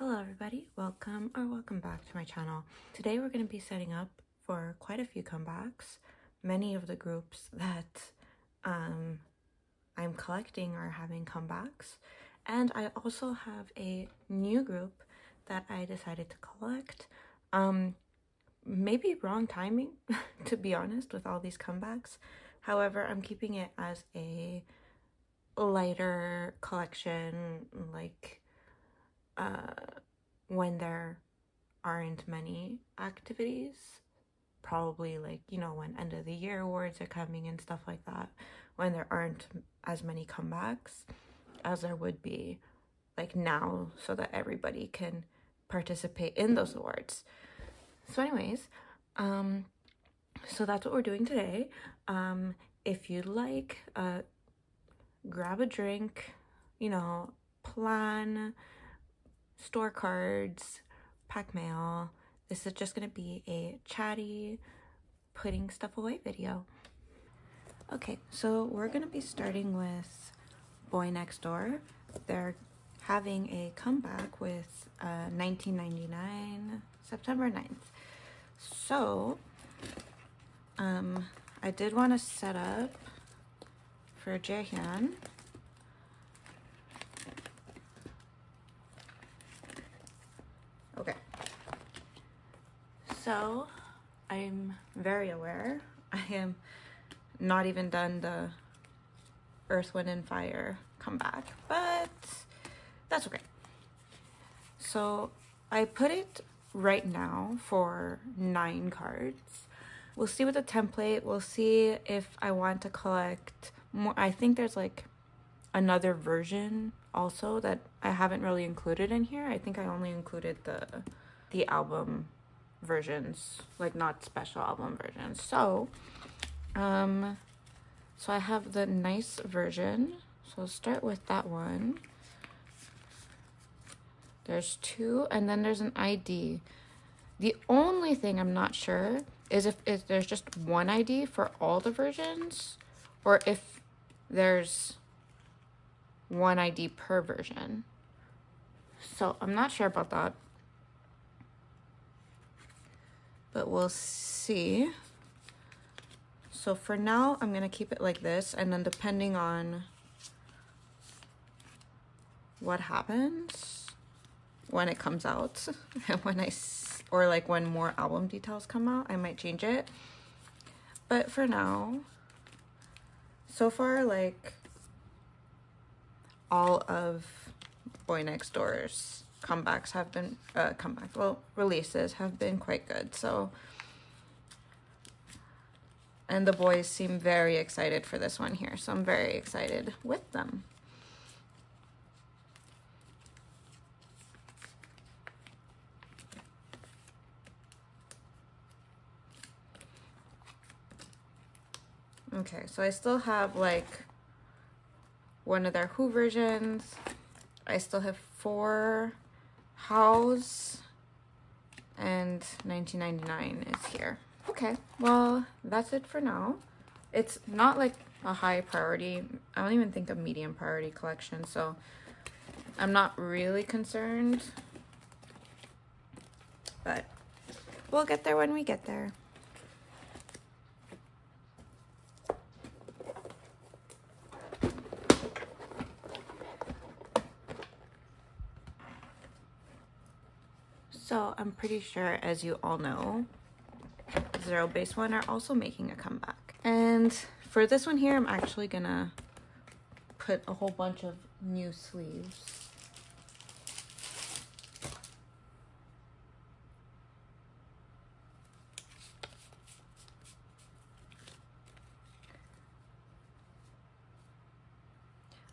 Hello everybody, welcome or welcome back to my channel. Today we're going to be setting up for quite a few comebacks. Many of the groups that I'm collecting are having comebacks, and I also have a new group that I decided to collect. Maybe wrong timing to be honest with all these comebacks, however I'm keeping it as a lighter collection, like when there aren't many activities, probably like, you know, when end of the year awards are coming and stuff like that, when there aren't as many comebacks as there would be like now, so that everybody can participate in those awards. So anyways, so that's what we're doing today. If you'd like, grab a drink, you know, plan, store cards, pack mail. This is just going to be a chatty putting stuff away video. Okay, so we're going to be starting with Boy Next Door. They're having a comeback with 1999 September 9th. So I did want to set up for Jaehyun. So I'm very aware. I am not even done the Earth, Wind, and Fire comeback, but that's okay. So I put it right now for 9 cards. We'll see with the template. We'll see if I want to collect more. I think there's like another version also that I haven't really included in here. I think I only included the album versions, like not special album versions. So so I have the nice version, so I'll start with that one. There's 2 and then there's an ID. The only thing I'm not sure is if there's just one ID for all the versions or if there's one ID per version, so I'm not sure about that. But we'll see. So for now, I'm going to keep it like this. And then depending on what happens when it comes out, and when or like when more album details come out, I might change it. But for now, so far, like all of Boy Next Door's comebacks have been releases have been quite good. So, and the boys seem very excited for this one here, so I'm very excited with them. Okay, so I still have like one of their Who versions. I still have 4 House, and 1999 is here. Okay, well, that's it for now. It's not like a high priority. I don't even think a medium priority collection, so I'm not really concerned, but we'll get there when we get there. So I'm pretty sure, as you all know, ZEROBASEONE are also making a comeback. And for this one here, I'm actually gonna put a whole bunch of new sleeves.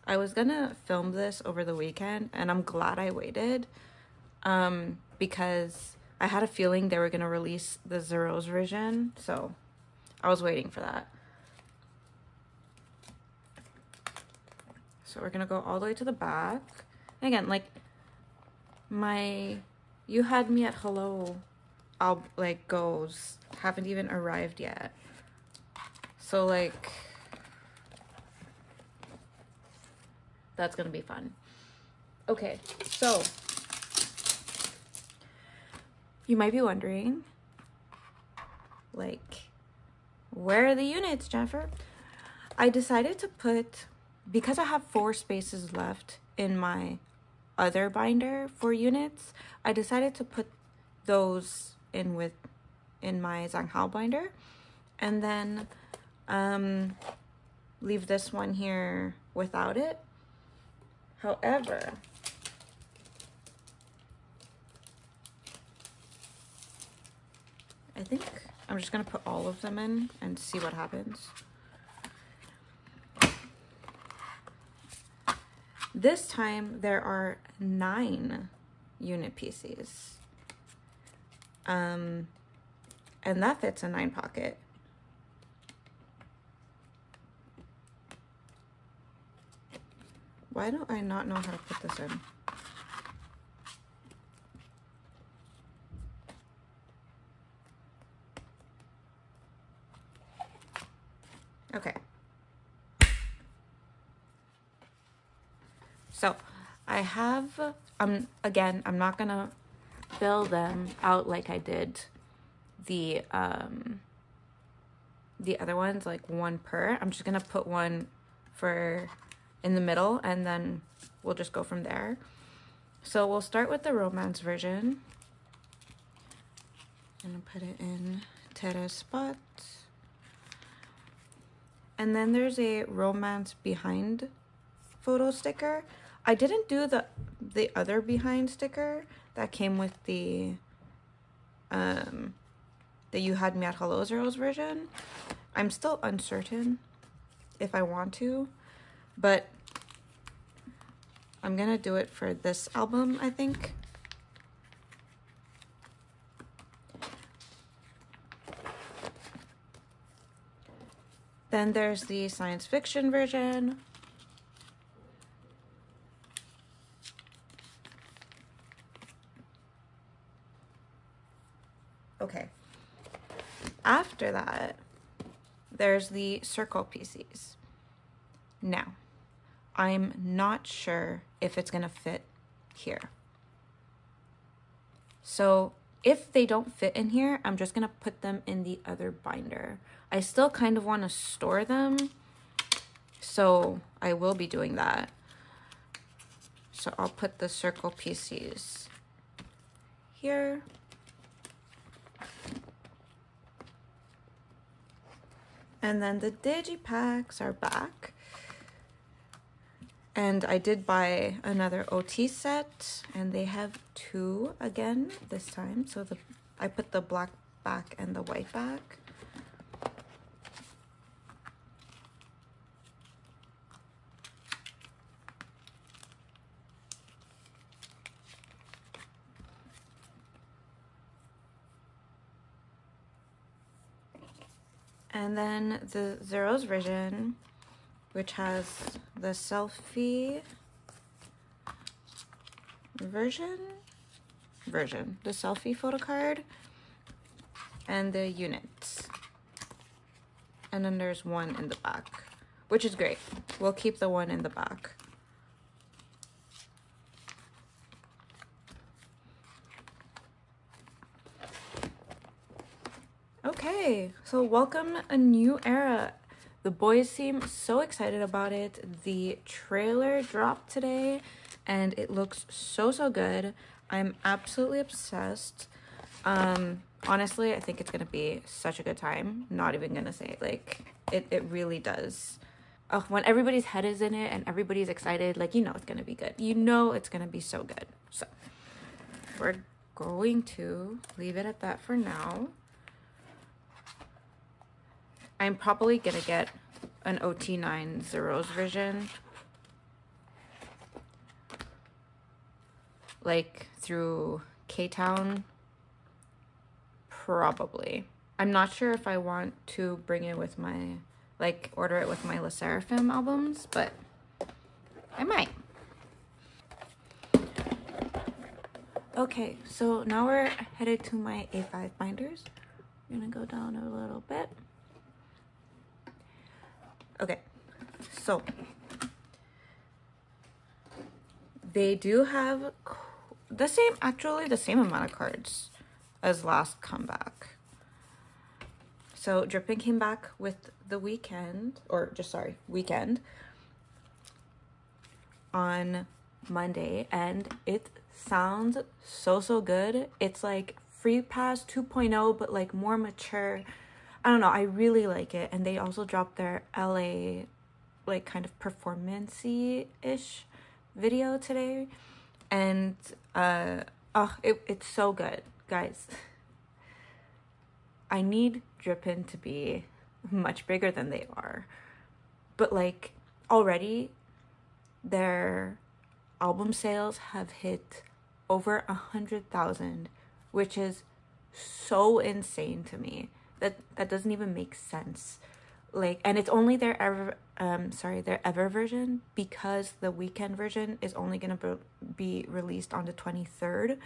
I was gonna film this over the weekend, and I'm glad I waited. Because I had a feeling they were going to release the Zero's version, so I was waiting for that. So we're going to go all the way to the back. And again, like, my You Had Me at Hello, like, goes haven't even arrived yet. So, like, that's going to be fun. Okay, so You might be wondering, like, where are the units, Jennifer? I decided to put, because I have 4 spaces left in my other binder for units, I decided to put those in my Zhanghao binder, and then leave this one here without it. However, I think I'm just gonna put all of them in and see what happens. This time there are 9 unit pieces, and that fits a 9 pocket. Why do I not know how to put this in? Okay. So I have, again, I'm not gonna fill them out like I did the other ones, like one per. I'm just gonna put one for in the middle, and then we'll just go from there. So we'll start with the romance version. I'm gonna put it in Tera's spot. And then there's a romance behind photo sticker. I didn't do the other behind sticker that came with the You Had Me at Hello Zeros version. I'm still uncertain if I want to, but I'm gonna do it for this album, I think. Then there's the science fiction version. Okay, after that, there's the circle pieces. Now, I'm not sure if it's gonna fit here. So if they don't fit in here, I'm just gonna put them in the other binder. I still kind of wanna store them, so I will be doing that. So I'll put the circle pieces here. And then the digipacks are back. And I did buy another OT set, and they have 2 again this time. So I put the black back and the white back. And then the Zero's version, which has the selfie version, the selfie photo card, and the units. And then there's one in the back, which is great. We'll keep the one in the back. Okay, so welcome a new era. The boys seem so excited about it. The trailer dropped today and it looks so good. I'm absolutely obsessed. Honestly, I think it's gonna be such a good time. Not even gonna say it. Like, it really does. When everybody's head is in it and everybody's excited, like, you know it's gonna be good. You know it's gonna be so good. So we're going to leave it at that for now. I'm probably gonna get an OT9 Zero's version, like through K-Town, probably. I'm not sure if I want to bring it with my, like, order it with my Le Sserafim albums, but I might. Okay, so now we're headed to my A5 binders. I'm gonna go down a little bit. Okay, so they do have the same amount of cards as last comeback. So Drippin came back with The Weekend, or just, sorry, Weekend on Monday, and it sounds so good. It's like Free Pass 2.0, but like more mature. I don't know, I really like it. And they also dropped their LA like kind of performance-y-ish video today, and oh, it's so good, guys. I need Drippin to be much bigger than they are, but like already their album sales have hit over 100,000, which is so insane to me. That doesn't even make sense. Like, and it's only their ever version, because the Weekend version is only gonna be released on the 23rd,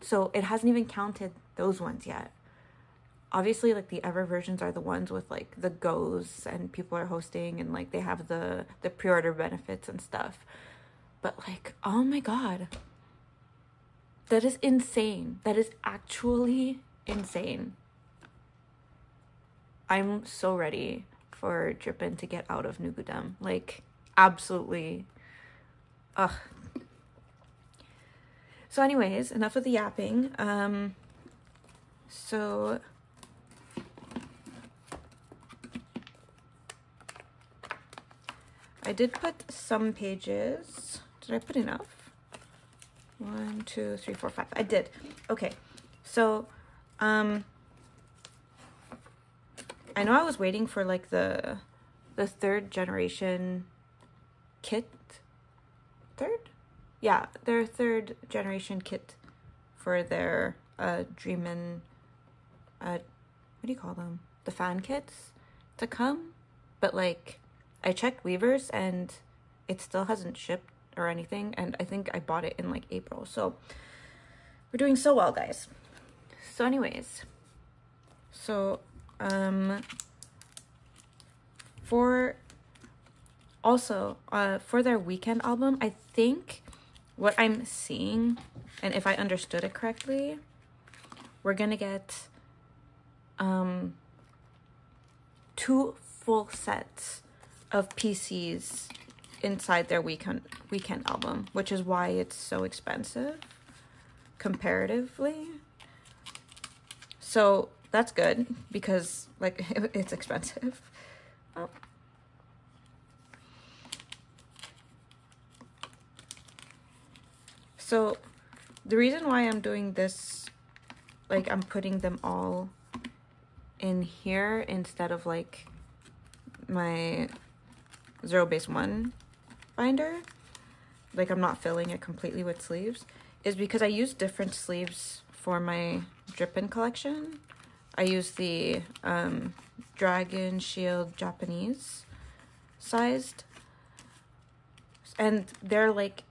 so it hasn't even counted those ones yet. Obviously, like, the ever versions are the ones with like the goes and people are hosting and like they have the pre-order benefits and stuff, but like, oh my god, that is insane. That is actually insane. I'm so ready for Drippin to get out of Nugudem, like, absolutely. Ugh. So anyways, enough of the yapping. So I did put some pages. Did I put enough? 1, 2, 3, 4, 5. I did. Okay. So, I know I was waiting for like the third generation kit. Third? Yeah, their third generation kit for their Dreamin', what do you call them? The fan kits to come, but like, I checked Weverse and it still hasn't shipped or anything, and I think I bought it in like April, so we're doing so well, guys. So anyways, so for their Weekend album, I think what I'm seeing, and if I understood it correctly, we're gonna get 2 full sets of PCs inside their weekend album, which is why it's so expensive comparatively. So that's good, because like, it's expensive. Oh. So the reason why I'm doing this, like, I'm putting them all in here instead of like my ZEROBASEONE binder, like, I'm not filling it completely with sleeves, is because I use different sleeves for my Drippin collection. I use the Dragon Shield Japanese sized, and they're like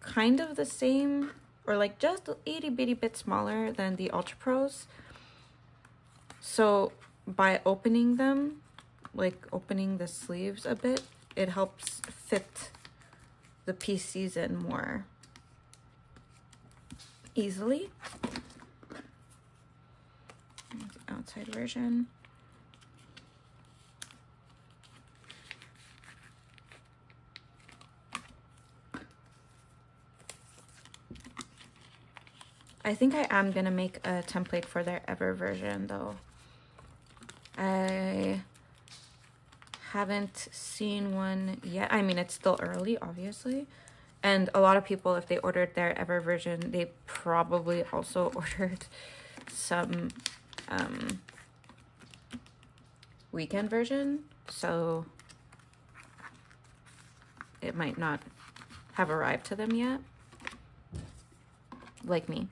kind of the same, or like just itty bitty bit smaller than the Ultra Pros. So by opening them, like opening the sleeves a bit, it helps fit the PCs in more easily. The outside version. I think I am gonna make a template for their ever version though. I haven't seen one yet. I mean, it's still early, obviously, and a lot of people, if they ordered their ever version, they probably also ordered some Weekend version, so it might not have arrived to them yet, like me.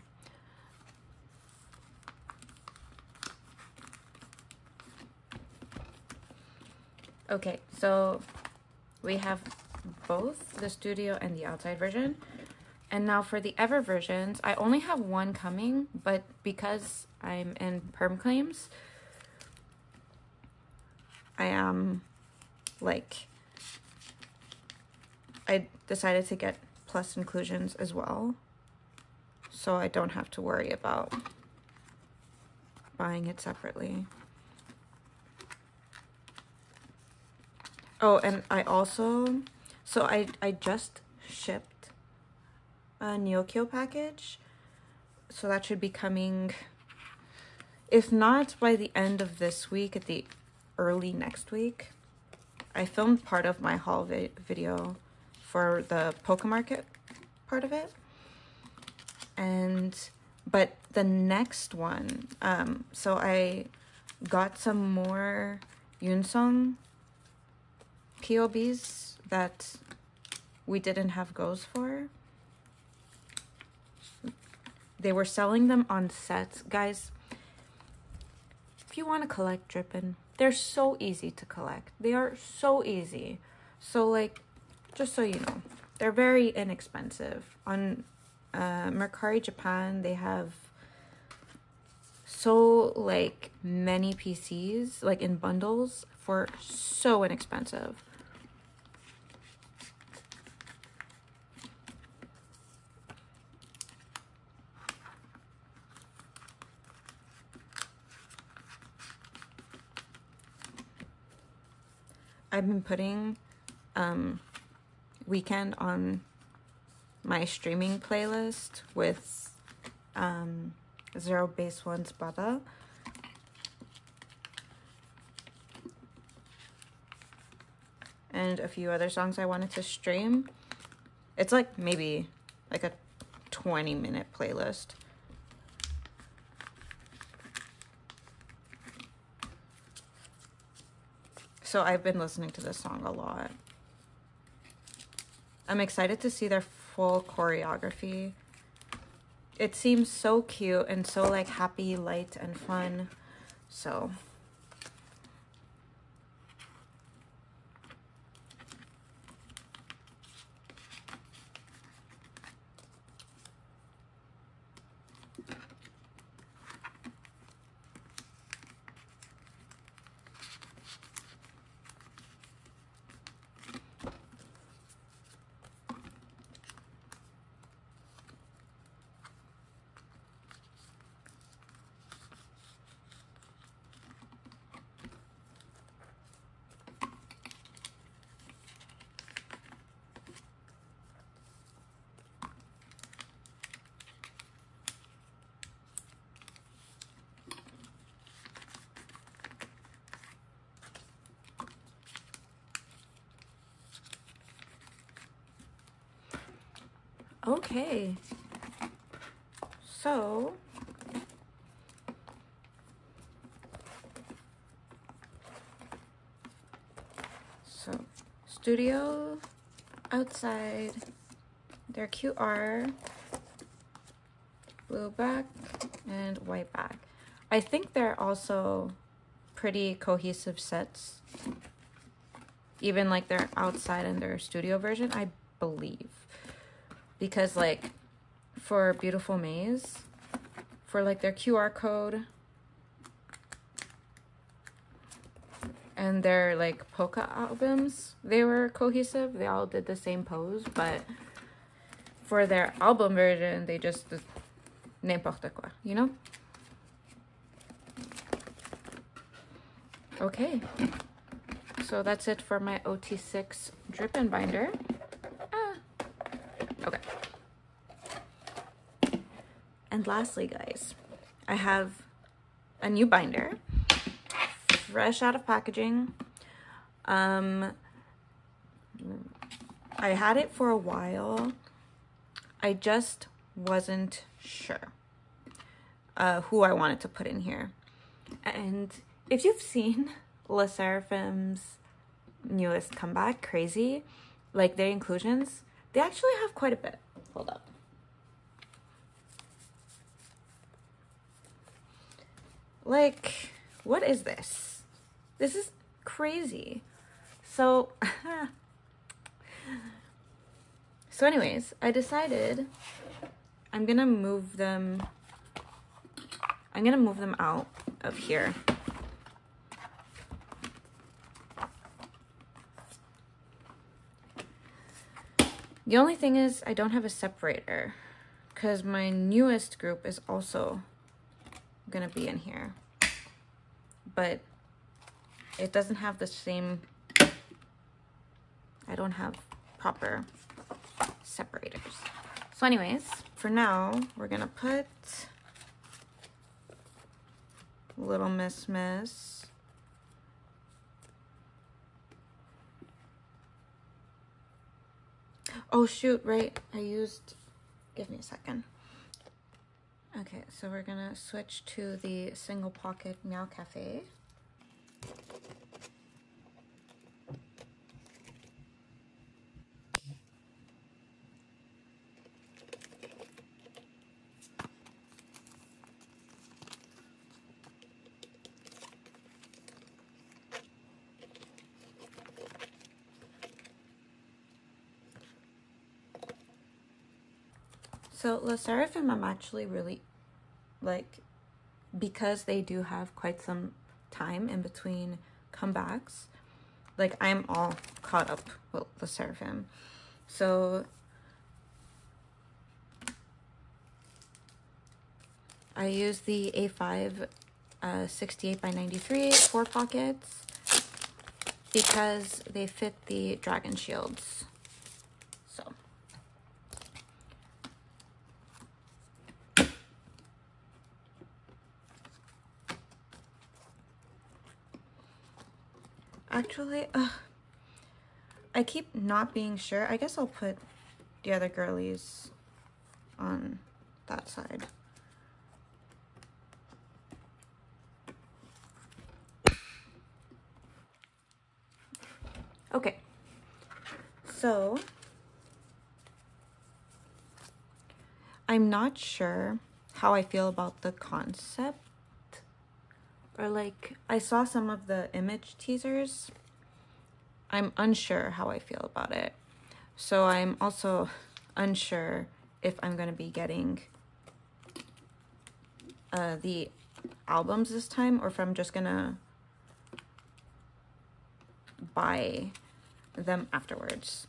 Okay, so we have both the studio and the outside version. And now for the ever versions, I only have one coming, but because I'm in perm claims, I am like, I decided to get plus inclusions as well. so I don't have to worry about buying it separately. Oh, and I also, so I just shipped a Neokyo package, so that should be coming, if not by the end of this week, at the early next week. I filmed part of my haul video for the Poke Market part of it, but the next one, so I got some more Yunsong POBs that we didn't have goes for. They were selling them on sets. Guys, if you want to collect Drippin', they're so easy to collect. They are so easy. So, like, just so you know, they're very inexpensive. On Mercari Japan, they have so, like, many PCs, like, in bundles for so inexpensive. I've been putting Weekend on my streaming playlist with ZEROBASEONE's Bada. And a few other songs I wanted to stream. It's like maybe like a 20-minute playlist. So I've been listening to this song a lot. I'm excited to see their full choreography. It seems so cute and so like happy, light, and fun. So okay, so studio outside, their QR, blue back and white back. I think they're also pretty cohesive sets, even like their outside and their studio version, I believe. Because, like, for Beautiful Maze, for, like, their QR code and their, like, polka albums, they were cohesive. They all did the same pose, but for their album version, they just did n'importe quoi, you know? Okay. So that's it for my OT6 Drippin' binder. And lastly, guys, I have a new binder, fresh out of packaging. I had it for a while. I just wasn't sure who I wanted to put in here. And if you've seen Le Sserafim's newest comeback, Crazy, like their inclusions, they actually have quite a bit. Hold up. Like, what is this? This is crazy. So, anyways, I decided I'm gonna move them out of here. The only thing is I don't have a separator. because my newest group is also gonna be in here, but it doesn't have the same, I don't have proper separators. So anyways, for now, we're gonna put Little Miss Miss, oh shoot, right, I used, give me a second. Okay, so we're gonna switch to the single pocket Meow Cafe. So Le Sserafim, I'm actually really, like, because they do have quite some time in between comebacks, like, I'm all caught up with Le Sserafim. So I use the A5 68x93 4 pockets because they fit the Dragon Shields. Actually, I keep not being sure. I guess I'll put the other girlies on that side. Okay, so I'm not sure how I feel about the concept. Or like, I saw some of the image teasers. I'm unsure how I feel about it. So I'm also unsure if I'm gonna be getting the albums this time, or if I'm just gonna buy them afterwards.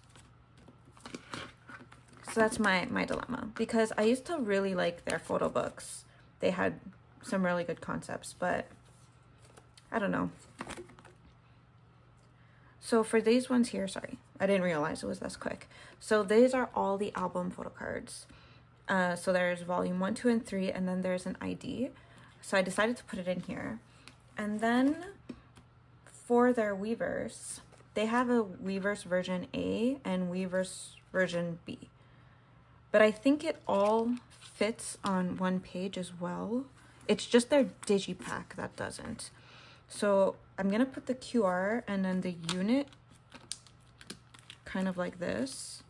So that's my dilemma, because I used to really like their photo books. They had some really good concepts, but I don't know. So for these ones here, sorry, I didn't realize it was this quick. So these are all the album photo cards. So there's volume 1, 2, and 3, and then there's an ID. So I decided to put it in here. And then for their Weverse, they have a Weverse version A and Weverse version B. But I think it all fits on one page as well. It's just their digipack that doesn't. So I'm gonna put the QR and then the unit kind of like this.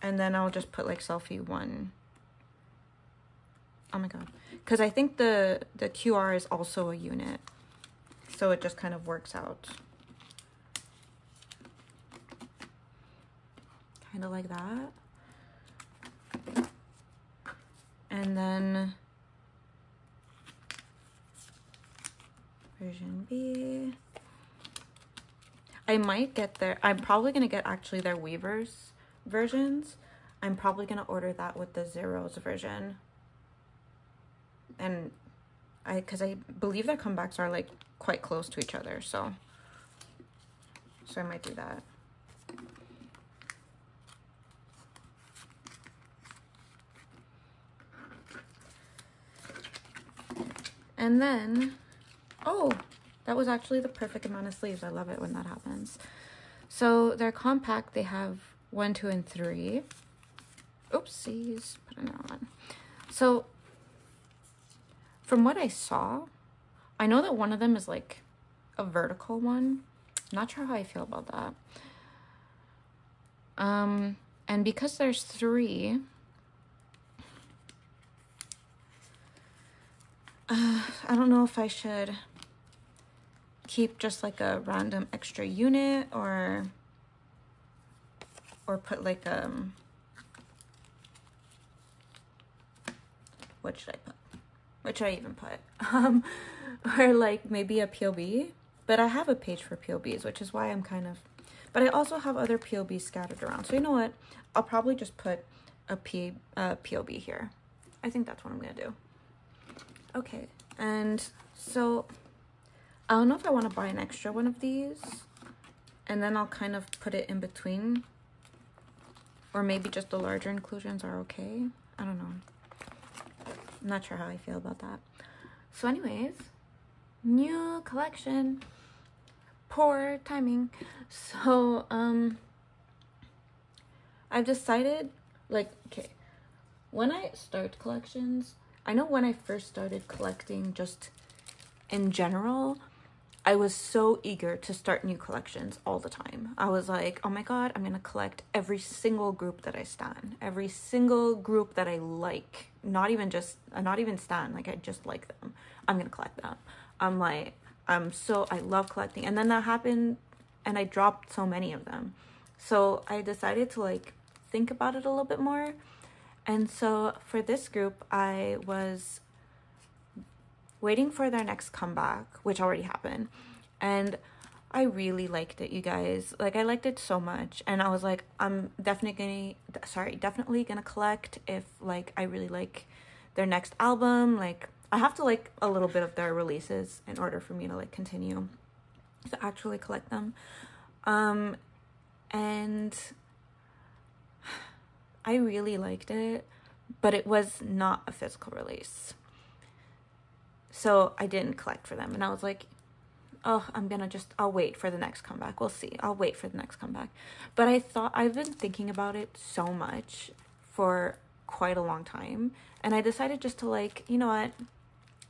And then I'll just put like selfie 1. Oh my God. Cause I think the QR is also a unit. So it just kind of works out. Kind of like that. And then version B. I might get their, I'm probably going to get actually their Weverse versions. I'm probably going to order that with the Zeros version. And because I believe their comebacks are like quite close to each other. So I might do that. And then, oh, that was actually the perfect amount of sleeves. I love it when that happens. So their compact, they have 1, 2, and 3. Oopsies, put another one. So from what I saw, I know that one of them is like a vertical one. Not sure how I feel about that. And because there's 3, I don't know if I should keep just like a random extra unit or put like what should I put? What should I even put? Or like maybe a POB, but I have a page for POBs, which is why I'm kind of, but I also have other POBs scattered around. So you know what? I'll probably just put a POB here. I think that's what I'm gonna do. Okay, and so I don't know if I want to buy an extra one of these, and then I'll kind of put it in between, or maybe just the larger inclusions are okay. I don't know. I'm not sure how I feel about that. So anyways, new collection. Poor timing. So I've decided, like, okay, when I start collections, I know when I first started collecting just in general, I was so eager to start new collections all the time. I was like, oh my god, I'm gonna collect every single group that I stan, every single group that I like, not even stan, like I just like them, I'm gonna collect them. I'm like, I love collecting. And then that happened and I dropped so many of them, so I decided to like think about it a little bit more. And so for this group, I was waiting for their next comeback, which already happened, and I really liked it, you guys. Like, I liked it so much, and I was like, I'm definitely gonna collect if, like, I really like their next album. Like, I have to like a little bit of their releases in order for me to like continue to actually collect them. And I really liked it, but it was not a physical release, so I didn't collect for them. And I was like, oh, I'll wait for the next comeback. We'll see. I'll wait for the next comeback. But I've been thinking about it so much for quite a long time, and I decided just to, like, you know what,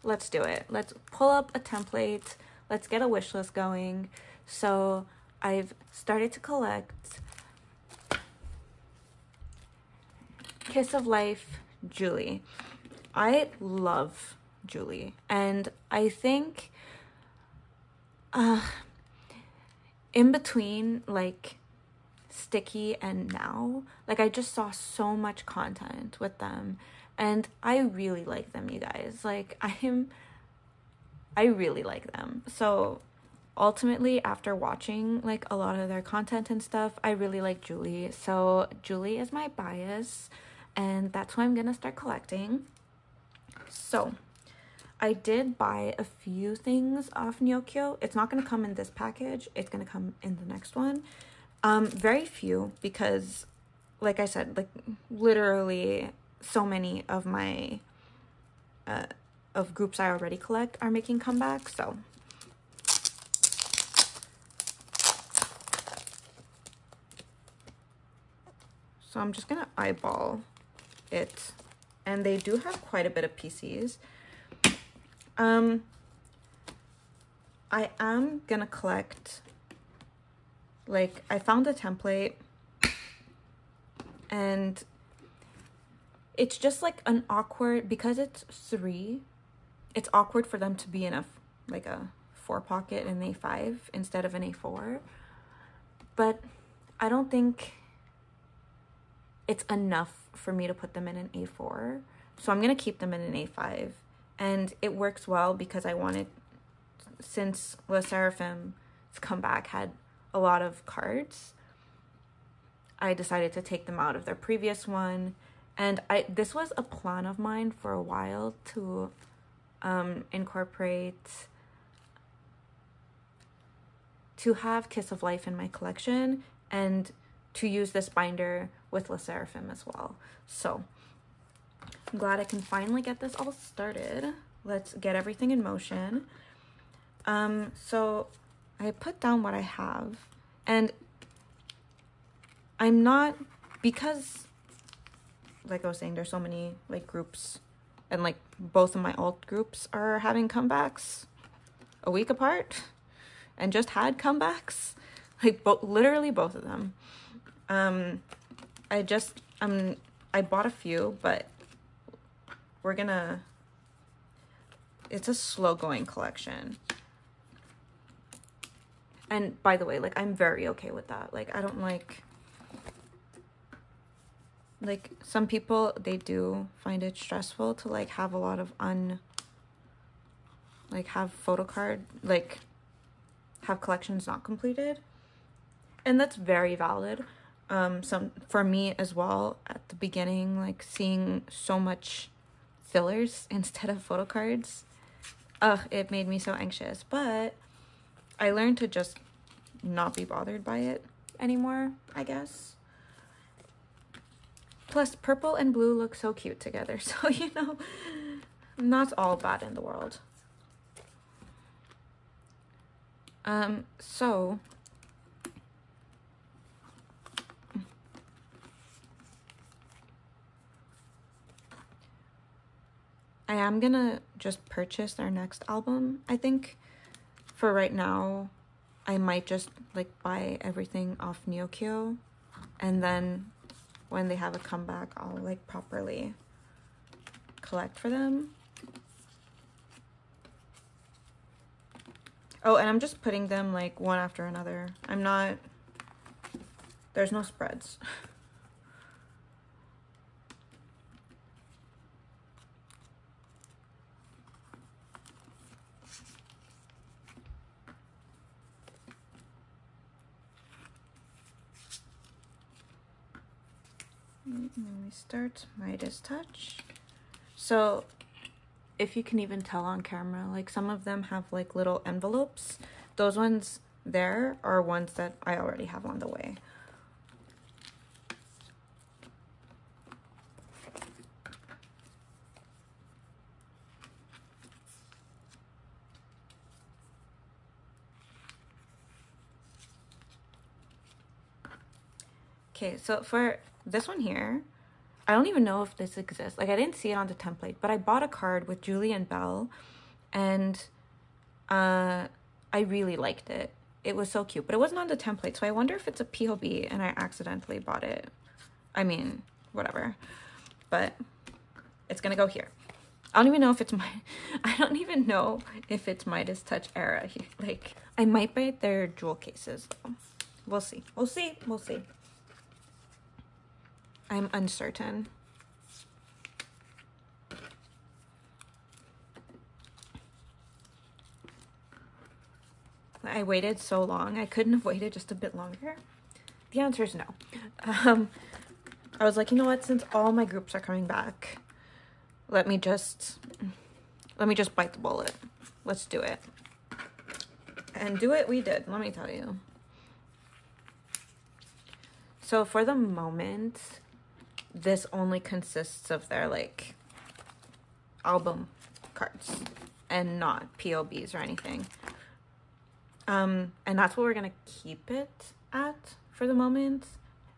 let's do it. Let's pull up a template. Let's get a wish list going. So I've started to collect Kiss of Life, Julie. I love Julie, and I think in between like Sticky and now, like, I just saw so much content with them, and I really like them, you guys. Like, I really like them. So ultimately, after watching like a lot of their content and stuff, I really like Julie. So Julie is my bias, and that's why I'm gonna start collecting. So I did buy a few things off Neokyo. It's not going to come in this package. It's going to come in the next one. Very few, because like I said, like literally so many of my groups I already collect are making comebacks. So I'm just going to eyeball it. And they do have quite a bit of PCs. I am gonna collect, like, I found a template, and it's just like an awkward, because it's three, it's awkward for them to be in a four pocket and an A5 instead of an A4, but I don't think it's enough for me to put them in an A4, so I'm gonna keep them in an A5. And it works well because I wanted, since Le Sserafim's comeback had a lot of cards, I decided to take them out of their previous one. And this was a plan of mine for a while to incorporate, to have Kiss of Life in my collection and to use this binder with Le Sserafim as well. So I'm glad I can finally get this all started. Let's get everything in motion. So I put down what I have, and I'm not, because like I was saying, there's so many like groups, and like both of my alt groups are having comebacks a week apart and just had comebacks, like literally both of them. I bought a few, but it's a slow going collection. And by the way, like, I'm very okay with that. Like, I don't like some people, they do find it stressful to like have a lot of have collections not completed. And that's very valid. for me as well at the beginning, like seeing so much fillers instead of photo cards, it made me so anxious. But I learned to just not be bothered by it anymore, I guess. Plus purple and blue look so cute together, so you know, not all bad in the world. So I am gonna just purchase their next album. I think for right now I might just like buy everything off Neokyo, and then when they have a comeback I'll like properly collect for them. Oh, and I'm just putting them like one after another. I'm not, there's no spreads. Let me start Midas Touch. So if you can even tell on camera, like some of them have like little envelopes. Those ones there are ones that I already have on the way. Okay, so for this one here, I don't even know if this exists. Like, I didn't see it on the template, but I bought a card with Julie and Belle, and I really liked it. It was so cute, but it wasn't on the template, so I wonder if it's a POB and I accidentally bought it. I mean, whatever, but it's gonna go here. I don't even know if it's my, I don't even know if it's Midas Touch era. Like, I might buy their jewel cases, though. We'll see, we'll see, we'll see. I'm uncertain. I waited so long. I couldn't have waited just a bit longer. The answer is no. I was like, you know what? Since all my groups are coming back, let me just bite the bullet. Let's do it. And do it we did, let me tell you. So for the moment, this only consists of their like album cards and not POBs or anything, and that's what we're gonna keep it at for the moment.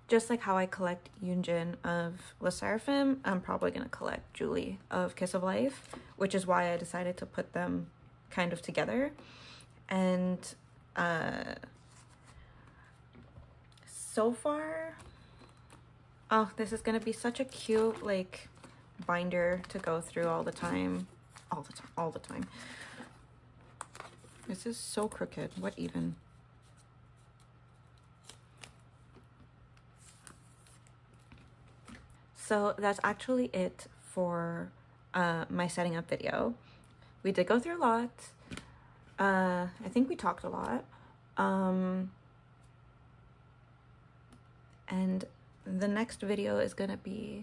Just like how I collect Yunjin of Le Sserafim, I'm probably gonna collect Julie of Kiss of Life, which is why I decided to put them kind of together. And so far, oh, this is gonna be such a cute like binder to go through all the time, all the time, all the time. This is so crooked. What even? So that's actually it for my setting up video. We did go through a lot. I think we talked a lot, and the next video is gonna be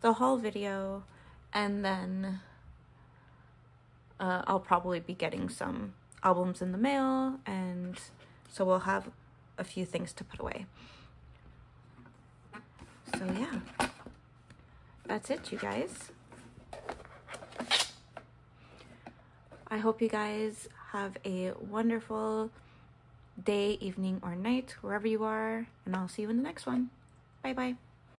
the haul video, and then I'll probably be getting some albums in the mail, and so we'll have a few things to put away. So yeah, that's it, you guys. I hope you guys have a wonderful day, evening, or night, wherever you are, and I'll see you in the next one. Bye-bye.